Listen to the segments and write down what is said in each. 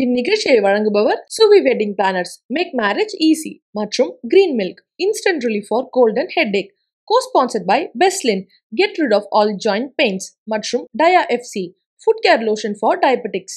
என் நிகிஷே வழங்குபவர், Suvi wedding planners, make marriage easy மற்றும் green milk, instant relief for cold and headache, co-sponsored by Beslin, get rid of all joint pains, மற்றும் Dia FC, Food Care Lotion for Diabetics.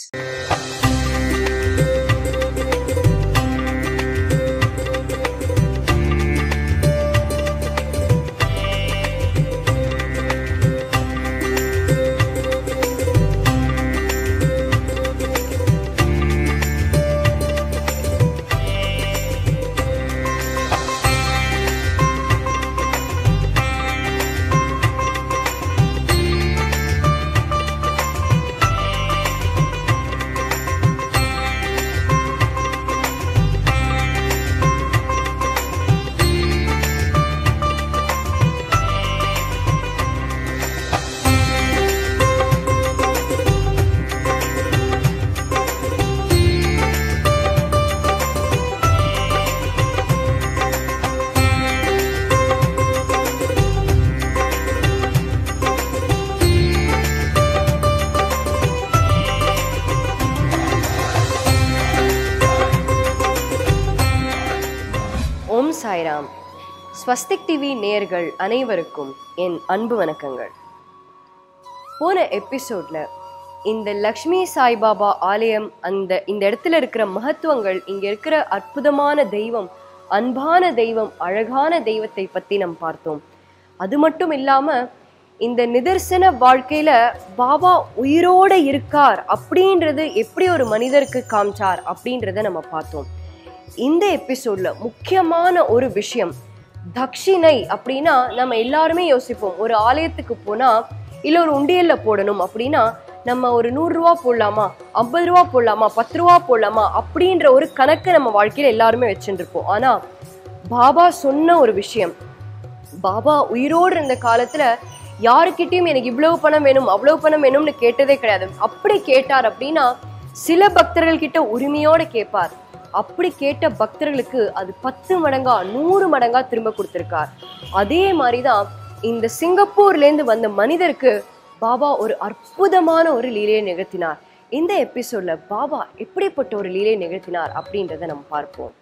Sairam. Swastik TV நேயர்கள் அனைவருக்கும் என் அன்பு வணக்கங்கள். போன எபிசோட்ல இந்த லக்ஷ்மி சாய்பாபா ஆலயம், இந்த இடத்துல இருக்கிற மகத்துவங்கள், இங்கே இருக்கிற அற்புதமான தெய்வம், அன்பான தெய்வம், அழகான தெய்வத்தை பற்றி நாம் பார்த்தோம். அது மட்டும் இல்லாமல் இந்த நிதர்சன வாழ்க்கையில் பாபா உயிரோடு இருக்கார் அப்படின்றது எப்படி ஒரு மனிதருக்கு காமிச்சார் அப்படின்றத நம்ம பார்த்தோம். இந்த எபிசோட்ல முக்கியமான ஒரு விஷயம், தட்சிணை அப்படின்னா நம்ம எல்லாருமே யோசிப்போம், ஒரு ஆலயத்துக்கு போனால் இல்லை ஒரு உண்டியல்ல போடணும் அப்படின்னா நம்ம ஒரு 100 ரூபா போடலாமா, 50 ரூபா போடலாமா, 10 ரூபா போடலாமா அப்படின்ற ஒரு கணக்கு நம்ம வாழ்க்கையில் எல்லாருமே வச்சுருப்போம். ஆனால் பாபா சொன்ன ஒரு விஷயம், பாபா உயிரோடு இருந்த காலத்தில் யாருக்கிட்டையும் எனக்கு இவ்வளவு பணம் வேணும் அவ்வளவு பணம் வேணும்னு கேட்டதே கிடையாது. அப்படி கேட்டார் அப்படின்னா சில பக்தர்கள்கிட்ட உரிமையோடு கேட்பார். அப்படி கேட்ட பக்தர்களுக்கு அது 10 மடங்கா 100 மடங்கா திரும்ப கொடுத்துருக்கார். அதே மாதிரி தான் இந்த சிங்கப்பூர்லேருந்து வந்த மனிதருக்கு பாபா ஒரு அற்புதமான ஒரு லீலையை நிகழ்த்தினார். இந்த எபிசோடில் பாபா எப்படிப்பட்ட ஒரு லீலையை நிகழ்த்தினார் அப்படின்றத நம்ம பார்ப்போம்.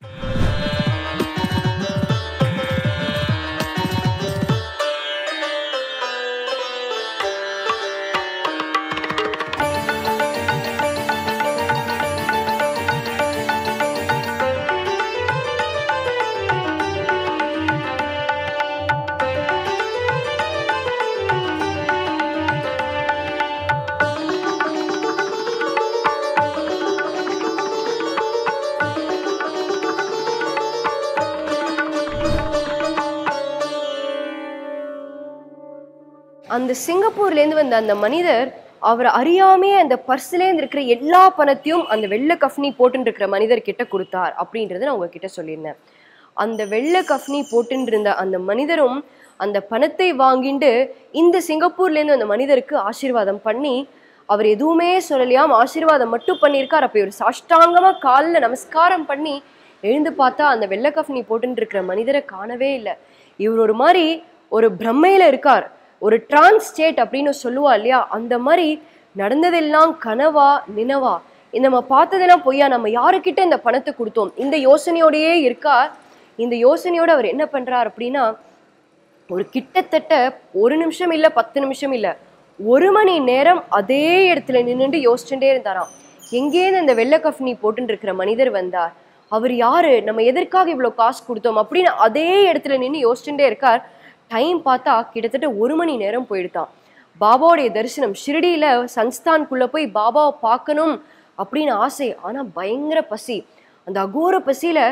அந்த சிங்கப்பூர்லேருந்து வந்த அந்த மனிதர், அவரை அறியாமையே அந்த பர்ஸ்லேருந்து இருக்கிற எல்லா பணத்தையும் அந்த வெள்ளை கஃப்னி போட்டுன்னு இருக்கிற மனிதர்கிட்ட கொடுத்தார் அப்படின்றத நான் உங்ககிட்ட சொல்லியிருந்தேன். அந்த வெள்ளை கஃப்னி போட்டுன்னு இருந்த அந்த மனிதரும் அந்த பணத்தை வாங்கிட்டு இந்த சிங்கப்பூர்லேருந்து அந்த மனிதருக்கு ஆசீர்வாதம் பண்ணி, அவர் எதுவுமே சொல்லலையாம், ஆசீர்வாதம் மட்டும் பண்ணியிருக்கார். அப்போ ஒரு சாஷ்டாங்கமாக காலில் நமஸ்காரம் பண்ணி எழுந்து பார்த்தா அந்த வெள்ளை கஃப்னி போட்டுன்னு இருக்கிற மனிதரை காணவே இல்லை. இவர் ஒரு மாதிரி ஒரு பிரம்மையில் இருக்கார், ஒரு டிரான்ஸ் ஸ்டேட் அப்படின்னு சொல்லுவா இல்லையா, அந்த மாதிரி நடந்ததெல்லாம் கனவா நினவா, நம்ம பார்த்ததெல்லாம் பொய்யா, நம்ம யாருக்கிட்ட இந்த பணத்தை கொடுத்தோம், இந்த யோசனையோடையே இருக்கார். இந்த யோசனையோடு அவர் என்ன பண்ணுறார் அப்படின்னா, ஒரு கிட்டத்தட்ட 1 நிமிஷம் இல்லை, 10 நிமிஷம் இல்லை, 1 மணி நேரம் அதே இடத்துல நின்றுட்டு யோசிச்சுட்டே இருந்தாராம். எங்கேயிருந்து இந்த வெள்ளை கஃப்னி போட்டுன்னு இருக்கிற மனிதர் வந்தார், அவர் யார், நம்ம எதற்காக இவ்வளோ காசு கொடுத்தோம் அப்படின்னு அதே இடத்துல நின்று யோசிச்சுட்டே இருக்கார். டைம் பார்த்தா கிட்டத்தட்ட 1 மணி நேரம் போயிடுதான். பாபாவுடைய தரிசனம், ஷிரடியில் சன்ஸ்தான்குள்ளே போய் பாபாவை பார்க்கணும் அப்படின்னு ஆசை, ஆனால் பயங்கர பசி. அந்த அகோர பசியில்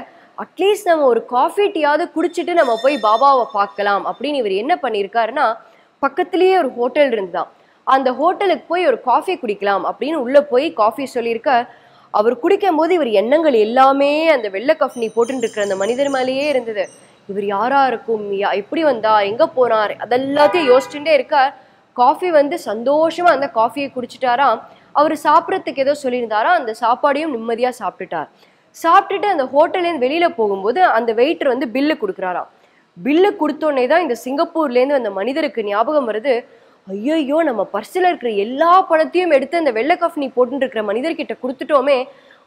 அட்லீஸ்ட் நம்ம ஒரு காஃபி டீயாவது குடிச்சிட்டு நம்ம போய் பாபாவை பார்க்கலாம் அப்படின்னு இவர் என்ன பண்ணியிருக்காருன்னா, பக்கத்துலேயே ஒரு ஹோட்டல் இருந்தான், அந்த ஹோட்டலுக்கு போய் ஒரு காஃபி குடிக்கலாம் அப்படின்னு உள்ளே போய் காஃபி சொல்லியிருக்கார். அவர் குடிக்கும்போது இவர் எண்ணங்கள் எல்லாமே அந்த வெள்ளை கஃப்னி போட்டுட்டு இருக்கிற அந்த மனிதர் மேலேயே இருந்தது. இவர் யாரா இருக்கும், எப்படி வந்தா, எங்க போனார், அதெல்லாத்தையும் யோசிச்சுட்டே இருக்கார். காஃபி வந்து சந்தோஷமா அந்த காஃபியை குடிச்சிட்டாராம். அவர் சாப்பிட்றதுக்கு ஏதோ சொல்லியிருந்தாரா, அந்த சாப்பாடையும் நிம்மதியா சாப்பிட்டுட்டார். சாப்பிட்டுட்டு அந்த ஹோட்டல்லேருந்து வெளியில போகும்போது அந்த வெயிட்டர் வந்து பில்லு கொடுக்குறாராம். பில்லு கொடுத்தோடனே தான் இந்த சிங்கப்பூர்லேருந்து அந்த மனிதருக்கு ஞாபகம் வருது, ஐயோ நம்ம பர்ஸில் இருக்கிற எல்லா பணத்தையும் எடுத்து அந்த வெள்ளை கஃப்னி போட்டுட்டு இருக்கிற மனிதர்கிட்ட கொடுத்துட்டோமே,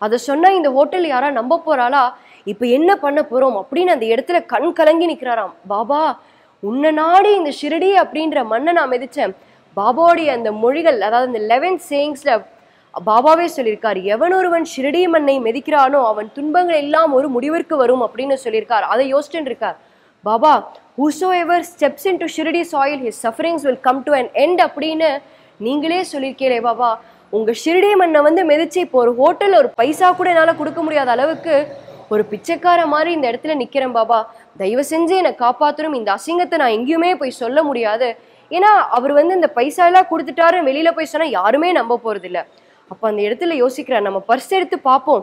அதை சொன்னால் இந்த ஹோட்டல் யாரா நம்ப போகிறாளா, இப்போ என்ன பண்ண போகிறோம் அப்படின்னு அந்த இடத்துல கண் கலங்கி நிற்கிறாராம். பாபா உன்னை நாடி இந்த ஷிரடி அப்படின்ற மண்ணை நான் மிதித்தேன். பாபாவுடைய அந்த மொழிகள், அதாவது இந்த 11 சேயிங்ஸில் பாபாவே சொல்லியிருக்கார், எவனொருவன் ஷிரடி மண்ணை மிதிக்கிறானோ அவன் துன்பங்கள் எல்லாம் ஒரு முடிவிற்கு வரும் அப்படின்னு சொல்லியிருக்கார். அதை யோசிச்சுட்டு இருக்கார் Baba. whosoever steps into Shirdi soil, his sufferings will come to an end அப்படின்னு நீங்களே சொல்லியிருக்கீங்களே பாபா. உங்கள் ஷிரடி மண்ணை வந்து மிதிச்சு இப்போ ஒரு ஹோட்டலில் ஒரு பைசா கூட என்னால் கொடுக்க முடியாத அளவுக்கு ஒரு பிச்சைக்கார மாதிரி இந்த இடத்துல நிற்கிறேன் பாபா. தயவு செஞ்சு என்னை காப்பாற்றணும். இந்த அசிங்கத்தை நான் எங்கேயுமே போய் சொல்ல முடியாது. ஏன்னா அவர் வந்து இந்த பைசா எல்லாம் கொடுத்துட்டாருன்னு வெளியில் போய் சொன்னால் யாருமே நம்ப போகிறதில்ல. அப்போ அந்த இடத்துல யோசிக்கிறார், நம்ம பர்ஸ் எடுத்து பார்ப்போம்,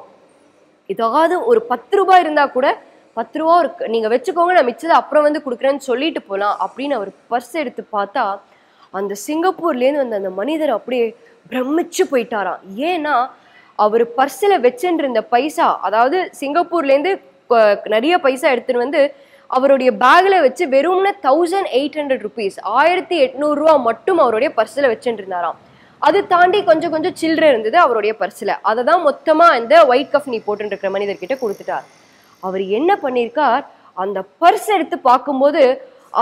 ஏதாவது ஒரு 10 ரூபாய் இருந்தால் கூட 10 ரூபா ஒரு நீங்கள் வச்சுக்கோங்க, நான் மிச்சதை அப்புறம் வந்து கொடுக்குறேன்னு சொல்லிட்டு போகலாம் அப்படின்னு அவர் பர்ஸ் எடுத்து பார்த்தா அந்த சிங்கப்பூர்லேருந்து வந்த அந்த மனிதர் அப்படியே பிரமிச்சு போயிட்டாராம். ஏன்னா அவர் பர்ஸில் வச்சுருந்த பைசா, அதாவது சிங்கப்பூர்லேருந்து நிறைய பைசா எடுத்துகிட்டு வந்து அவருடைய பேக்கில் வச்சு வெறும்னா 1800 ருபீஸ், 1800 ரூபா மட்டும் அவருடைய பர்ஸில் வச்சுட்டுருந்தாராம். அது தாண்டி கொஞ்சம் கொஞ்சம் சில்லறை இருந்தது அவருடைய பர்ஸில். அதை தான் மொத்தமாக அந்த ஒயிட் கஃப்னி போட்டுருக்கிற மனிதர்கிட்ட கொடுத்துட்டார். அவர் என்ன பண்ணியிருக்கார், அந்த பர்ஸ் எடுத்து பார்க்கும்போது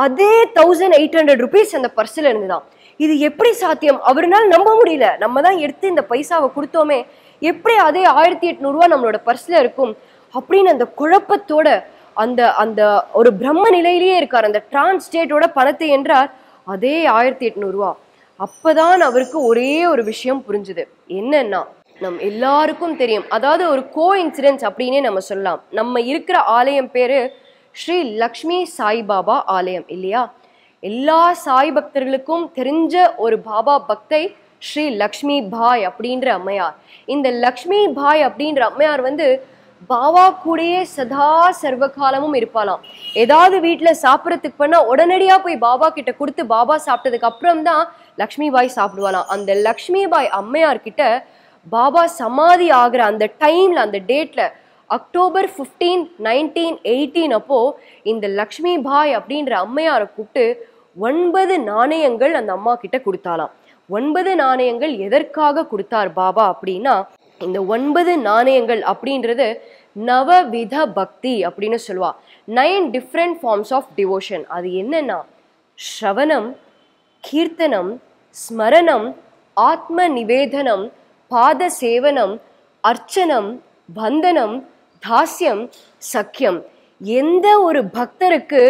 அதே 1800 ருபீஸ் அந்த பர்ஸில் இருந்துதான். இது எப்படி சாத்தியம்? அவரால் நம்ப முடியல. நம்ம தான் எடுத்து இந்த பைசாவை கொடுத்தோமே, எப்படி அதே 1800 ரூபா நம்மளோட பர்ஸில் இருக்கும் அப்படின்னு அந்த குழப்பத்தோட அந்த அந்த ஒரு பிரம்ம நிலையிலேயே இருக்கார். அந்த டிரான்ஸ்டேட்டோட பணத்தை என்றார் அதே 1800 ரூபா. அப்போதான் அவருக்கு ஒரே ஒரு விஷயம் புரிஞ்சுது. என்னன்னா, நம் எல்லாருக்கும் தெரியும், அதாவது ஒரு கோ இன்சிடென்ஸ் அப்படின்னே நம்ம சொல்லலாம். நம்ம இருக்கிற ஆலயம் பேர் ஸ்ரீ லக்ஷ்மி சாய்பாபா ஆலயம் இல்லையா? எல்லா சாய் பக்தர்களுக்கும் தெரிஞ்ச ஒரு பாபா பக்தை ஸ்ரீ லக்ஷ்மி பாய் அப்படின்ற அம்மையார். இந்த லக்ஷ்மி பாய் அப்படின்ற அம்மையார் வந்து பாபா கூடயே சதா சர்வகாலமும் இருப்பாளாம். ஏதாவது வீட்டில் சாப்பிட்றதுக்கு பண்ணால் உடனடியாக போய் பாபா கிட்ட கொடுத்து பாபா சாப்பிட்டதுக்கு அப்புறம் தான் லக்ஷ்மி பாய் சாப்பிடுவாளாம். அந்த லக்ஷ்மி பாய் அம்மையார்கிட்ட பாபா சமாதி ஆகிற அந்த டைமில், அந்த டேட்டில், அக்டோபர் 15, 1918 அப்போது இந்த லக்ஷ்மி பாய் அப்படின்ற அம்மையாரை கூப்பிட்டு 9 நாணயங்கள் அந்த அம்மா கிட்ட கொடுத்தாலாம். 9 நாணயங்கள் எதற்காக கொடுத்தார் பாபா அப்படின்னா, இந்த 9 நாணயங்கள் அப்படின்றது நவவித பக்தி அப்படின்னு சொல்லுவா. 9 டிஃப்ரெண்ட் ஃபார்ம்ஸ் ஆஃப் டிவோஷன். அது என்னன்னா, ஸ்ரவணம், கீர்த்தனம், ஸ்மரணம், ஆத்ம நிவேதனம், பாத சேவனம், அர்ச்சனம், பந்தனம், தாஸ்யம், சக்கியம். எந்த ஒரு பக்தருக்கு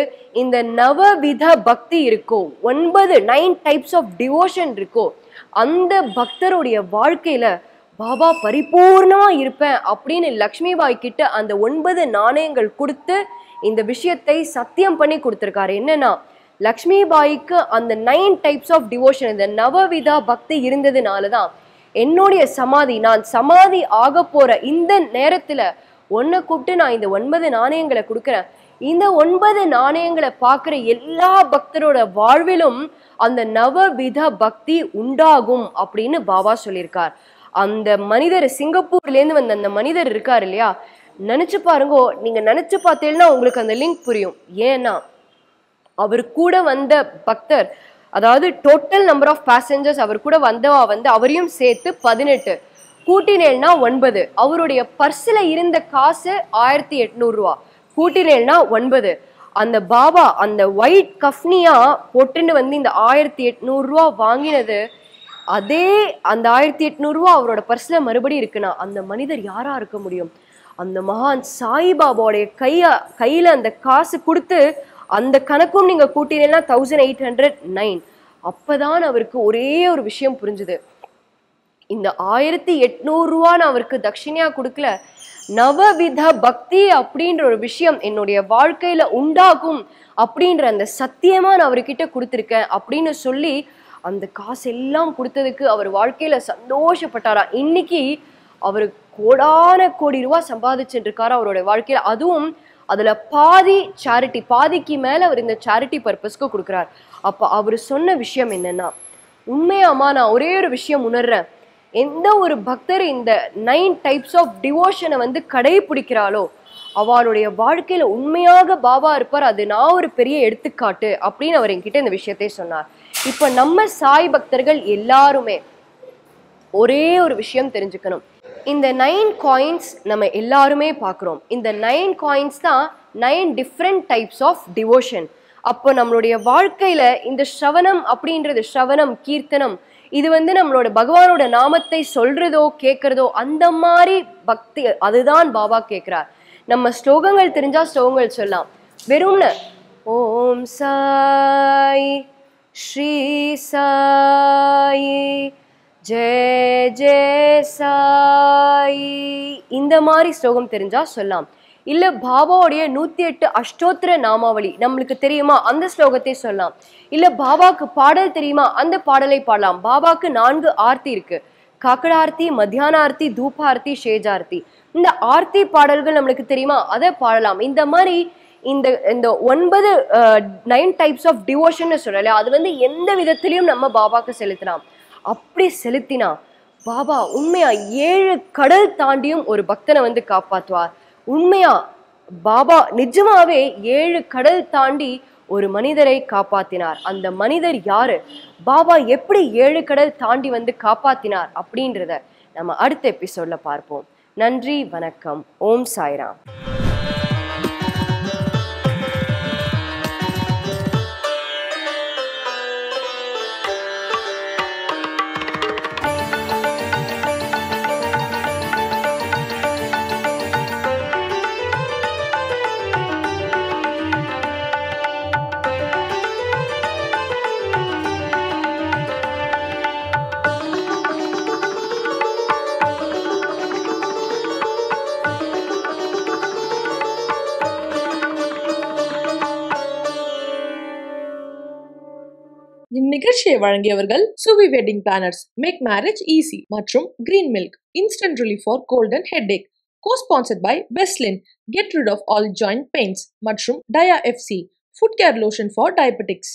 இந்த நவவித பக்தி இருக்கோ, 9 டைப்ஸ் ஆஃப் டிவோஷன் இருக்கோ, அந்த பக்தருடைய வாழ்க்கையில பாபா பரிபூர்ணமா இருப்பேன் அப்படின்னு லக்ஷ்மி பாய் கிட்ட அந்த 9 நாணயங்கள் கொடுத்து இந்த விஷயத்தை சத்தியம் பண்ணி கொடுத்துருக்காரு. என்னன்னா, லக்ஷ்மி பாய்க்கு அந்த 9 டைப்ஸ் ஆஃப் டிவோஷன், இந்த நவவிதா பக்தி இருந்ததுனால தான் என்னுடைய சமாதி, நான் சமாதி ஆக போற இந்த நேரத்துல ஒன்னை கூப்பிட்டு நான் இந்த 9 நாணயங்களை கொடுக்குறேன். இந்த 9 நாணயங்களை பார்க்குற எல்லா பக்தரோட வாழ்விலும் அந்த நவவித பக்தி உண்டாகும் அப்படின்னு பாபா சொல்லியிருக்கார். அந்த மனிதர், சிங்கப்பூர்லேருந்து வந்த அந்த மனிதர் இருக்கார் இல்லையா, நினச்சி பாருங்கோ. நீங்கள் நினச்சி பார்த்தீங்கன்னா உங்களுக்கு அந்த லிங்க் புரியும். ஏன்னா அவர் கூட வந்த பக்தர், அதாவது டோட்டல் நம்பர் ஆஃப் பேசஞ்சர்ஸ் அவர் கூட வந்தவா வந்து அவரையும் சேர்த்து 18 கூட்டினேல்னா 9. அவருடைய பர்ஸில் இருந்த காசு 1800 ரூபா, கூட்டினேல்னா 9. அந்த பாபா அந்த ஒயிட் கஃப்னியா போட்டுன்னு வந்து இந்த 1800 ரூபா வாங்கினது, அதே அந்த 1800 ரூபா அவரோட பர்ஸில் மறுபடியும் இருக்குன்னா அந்த மனிதர் யாரா இருக்க முடியும்? அந்த மகான் சாய்பாபாவுடைய கையில் அந்த காசு கொடுத்து அந்த கணக்கும் நீங்கள் கூட்டினீங்கன்னா 1809. அப்போ தான் அவருக்கு ஒரே ஒரு விஷயம் புரிஞ்சுது. இந்த 1800 ரூபா நான் அவருக்கு தட்சிணையாக கொடுக்கல, நவவித பக்தி அப்படின்ற ஒரு விஷயம் என்னுடைய வாழ்க்கையில் உண்டாகும் அப்படின்ற அந்த சத்தியமாக நான் அவர்கிட்ட கொடுத்துருக்கேன் அப்படின்னு சொல்லி அந்த காசெல்லாம் கொடுத்ததுக்கு அவர் வாழ்க்கையில் சந்தோஷப்பட்டாரா. இன்னைக்கு அவர் கோடான கோடி ரூபா சம்பாதிச்சுட்டு இருக்காரு அவருடைய வாழ்க்கையில். அதுவும் அதில் பாதி சேரிட்டி, பாதிக்கு மேலே அவர் இந்த சேரிட்டி பர்பஸ்க்கு கொடுக்குறார். அப்போ அவர் சொன்ன விஷயம் என்னென்னா, உண்மையாமா நான் ஒரே ஒரு விஷயம் உணர்றேன், எந்த ஒரு பக்தர் இந்த 9 டைப்ஸ் ஆஃப் டிவோஷனை வந்து கடைபிடிக்கிறாளோ அவளுடைய வாழ்க்கையில் உண்மையாக பாபா இருப்பார். அது நான் ஒரு பெரிய எடுத்துக்காட்டு அப்படின்னு அவர் என்கிட்ட இந்த விஷயத்தை சொன்னார். இப்போ நம்ம சாய் பக்தர்கள் எல்லாருமே ஒரே ஒரு விஷயம் தெரிஞ்சுக்கணும், இந்த 9 coins நம்ம எல்லாருமே பார்க்குறோம். இந்த 9 coins தான் 9 different types ஆஃப் டிவோஷன். அப்போ நம்மளுடைய வாழ்க்கையில் இந்த ஸ்ரவணம் அப்படின்றது, ஸ்ரவணம் கீர்த்தனம், இது வந்து நம்மளோட பகவானோட நாமத்தை சொல்கிறதோ கேட்குறதோ அந்த மாதிரி பக்தி, அதுதான் பாபா கேட்குறார். நம்ம ஸ்லோகங்கள் தெரிஞ்சால் ஸ்லோகங்கள் சொல்லலாம். வெறும்னு ஓம் சாய் ஸ்ரீ சாய் ஜெய ஜெய சாய் இந்த மாதிரி ஸ்லோகம் தெரிஞ்சால் சொல்லலாம். இல்லை பாபாவுடைய 108 அஷ்டோத்திர நாமாவளி நம்மளுக்கு தெரியுமா, அந்த ஸ்லோகத்தை சொல்லலாம். இல்லை பாபாவுக்கு பாடல் தெரியுமா, அந்த பாடலை பாடலாம். பாபாவுக்கு 4 ஆர்த்தி இருக்குது. காக்கட ஆர்த்தி, மத்தியான ஆர்த்தி, தூப ஆர்த்தி, ஷேஜார்த்தி. இந்த ஆர்த்தி பாடல்கள் நம்மளுக்கு தெரியுமா, அதை பாடலாம். இந்த மாதிரி இந்த 9 types ஆஃப் டிவோஷன் சொல்லலை, அது வந்து எந்த விதத்திலையும் நம்ம பாபாவுக்கு செலுத்தலாம். அப்படி செலுத்தினா பாபா உண்மையா 7 கடல் தாண்டியும் ஒரு பக்தனை வந்து காப்பாற்றுவார். உண்மையா பாபா நிஜமாவே 7 கடல் தாண்டி ஒரு மனிதரை காப்பாத்தினார். அந்த மனிதர் யாரு, பாபா எப்படி 7 கடல் தாண்டி வந்து காப்பாத்தினார் அப்படின்றத நம்ம அடுத்த எபிசோட்ல பார்ப்போம். நன்றி, வணக்கம். ஓம் சாய்ராம். நிக்ரஷே வழங்கியவர்கள் Suvi wedding planners, make marriage easy மற்றும் green milk, instant relief for cold and headache, co-sponsored by பெஸ்லின், get rid of all joint pains மற்றும் டயா FC, foot care lotion for diabetics.